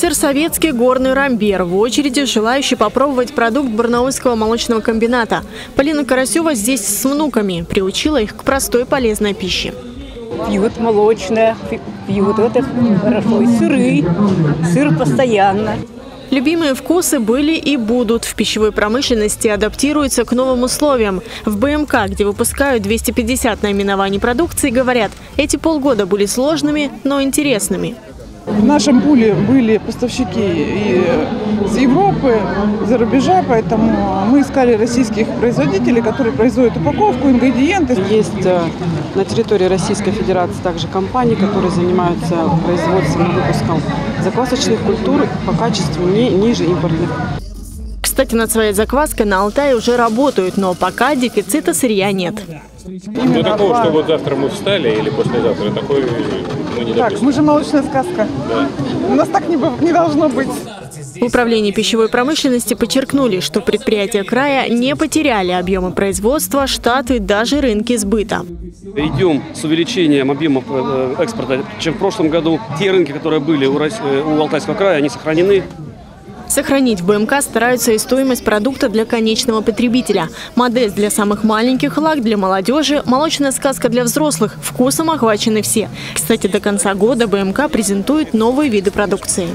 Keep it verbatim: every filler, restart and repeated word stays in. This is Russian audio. Сыр «Советский горный рамбер» в очереди желающий попробовать продукт Барнаульского молочного комбината. Полина Карасева здесь с внуками приучила их к простой полезной пище. Пьют молочное, пьют это хорошо, и сыры, сыр постоянно. Любимые вкусы были и будут. В пищевой промышленности адаптируются к новым условиям. В БМК, где выпускают двести пятьдесят наименований продукции, говорят, эти полгода были сложными, но интересными. В нашем пуле были поставщики и из Европы, из-за рубежа, поэтому мы искали российских производителей, которые производят упаковку, ингредиенты. Есть на территории Российской Федерации также компании, которые занимаются производством и выпуском заквасочных культур по качеству не ниже импортных. Кстати, над своей закваской на Алтае уже работают, но пока дефицита сырья нет. Ну, такого, что вот завтра мы встали или послезавтра, такой мы не допустим. Так, мы же молочная сказка. Да. У нас так не, не должно быть. В управлении пищевой промышленности подчеркнули, что предприятия края не потеряли объемы производства, штаты, даже рынки сбыта. Идем с увеличением объемов экспорта, чем в прошлом году. Те рынки, которые были у Алтайского края, они сохранены. Сохранить в БМК стараются и стоимость продукта для конечного потребителя. Модест для самых маленьких, лак для молодежи, молочная сказка для взрослых. Вкусом охвачены все. Кстати, до конца года БМК презентует новые виды продукции.